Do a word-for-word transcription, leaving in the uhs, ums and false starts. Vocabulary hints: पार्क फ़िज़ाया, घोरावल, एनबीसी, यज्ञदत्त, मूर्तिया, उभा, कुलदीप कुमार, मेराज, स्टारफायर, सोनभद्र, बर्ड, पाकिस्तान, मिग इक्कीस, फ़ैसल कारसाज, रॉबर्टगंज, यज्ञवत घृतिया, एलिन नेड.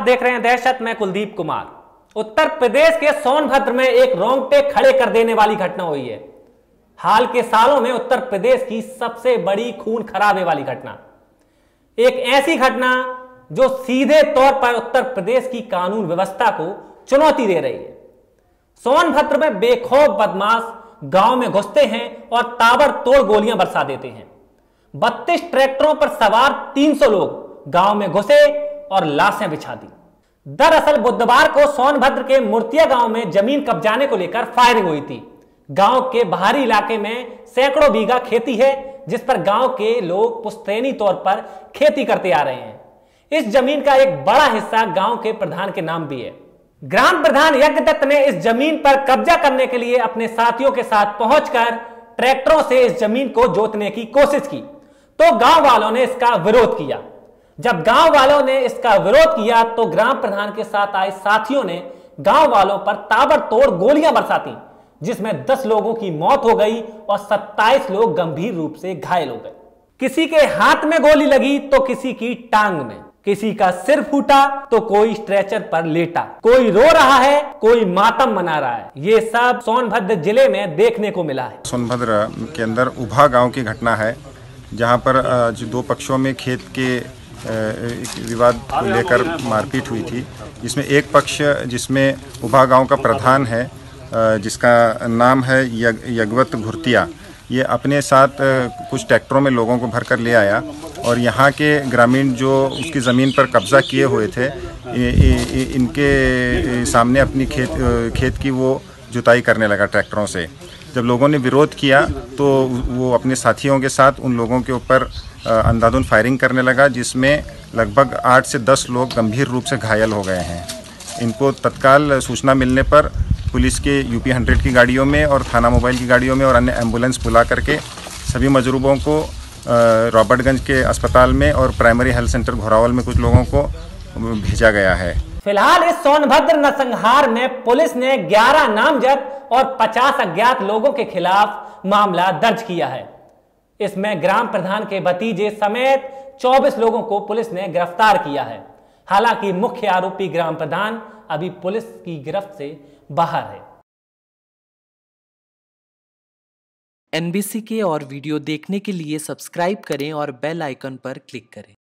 आप देख रहे हैं दहशत में कुलदीप कुमार। उत्तर प्रदेश के सोनभद्र में एक रोंगटे खड़े कर देने वाली घटना हुई है। हाल के सालों में उत्तर प्रदेश की सबसे बड़ी खून खराबे वाली घटना, एक ऐसी घटना जो सीधे तौर पर उत्तर प्रदेश की कानून व्यवस्था को चुनौती दे रही है। सोनभद्र में बेखौफ बदमाश गांव में घुसते हैं और ताबड़तोड़ गोलियां बरसा देते हैं। बत्तीस ट्रैक्टरों पर सवार तीन सौ लोग गांव में घुसे और लाशें बिछा दी। दरअसल बुधवार को सोनभद्र के मूर्तिया गांव में जमीन कब्जाने को लेकर फायरिंग हुई थी। गांव के बाहरी इलाके में सैकड़ों बीघा खेती है, जिस पर गांव के लोग पुश्तैनी तौर पर खेती करते आ रहे हैं। इस जमीन का एक बड़ा हिस्सा गांव के प्रधान के नाम भी है। ग्राम प्रधान यज्ञदत्त ने इस जमीन पर कब्जा करने के लिए अपने साथियों के साथ पहुंचकर ट्रैक्टरों से इस जमीन को जोतने की कोशिश की, तो गांव वालों ने इसका विरोध किया। जब गांव वालों ने इसका विरोध किया तो ग्राम प्रधान के साथ आए साथियों ने गांव वालों पर ताबड़तोड़ गोलियां बरसाती, जिसमें दस लोगों की मौत हो गई और सत्ताईस लोग गंभीर रूप से घायल हो गए। किसी के हाथ में गोली लगी तो किसी की टांग में, किसी का सिर फूटा तो कोई स्ट्रेचर पर लेटा, कोई रो रहा है, कोई मातम मना रहा है। ये सब सोनभद्र जिले में देखने को मिला है। सोनभद्र के अंदर उभा गांव की घटना है, जहां पर जो दो पक्षों में खेत के विवाद को लेकर मारपीट हुई थी, जिसमें एक पक्ष, जिसमें उभा गांव का प्रधान है, जिसका नाम है यज्ञवत घृतिया, ये अपने साथ कुछ ट्रैक्टरों में लोगों को भर कर ले आया और यहाँ के ग्रामीण जो उसकी ज़मीन पर कब्ज़ा किए हुए थे, इनके सामने अपनी खेत खेत की वो जुताई करने लगा ट्रैक्टरों से। जब लोगों ने विरोध किया तो वो अपने साथियों के साथ उन लोगों के ऊपर अंधाधुंध फायरिंग करने लगा, जिसमें लगभग आठ से दस लोग गंभीर रूप से घायल हो गए हैं। इनको तत्काल सूचना मिलने पर पुलिस के यूपी हंड्रेड की गाड़ियों में और थाना मोबाइल की गाड़ियों में और अन्य एम्बुलेंस बुला करके सभी मजरूबों को रॉबर्टगंज के अस्पताल में और प्राइमरी हेल्थ सेंटर घोरावल में कुछ लोगों को भेजा गया है। फिलहाल इस सोनभद्र नरसंहार में पुलिस ने ग्यारह नामजद और पचास अज्ञात लोगों के खिलाफ मामला दर्ज किया है। इसमें ग्राम प्रधान के भतीजे समेत चौबीस लोगों को पुलिस ने गिरफ्तार किया है। हालांकि मुख्य आरोपी ग्राम प्रधान अभी पुलिस की गिरफ्त से बाहर है। एनबीसी के और वीडियो देखने के लिए सब्सक्राइब करें और बेल आइकन पर क्लिक करें।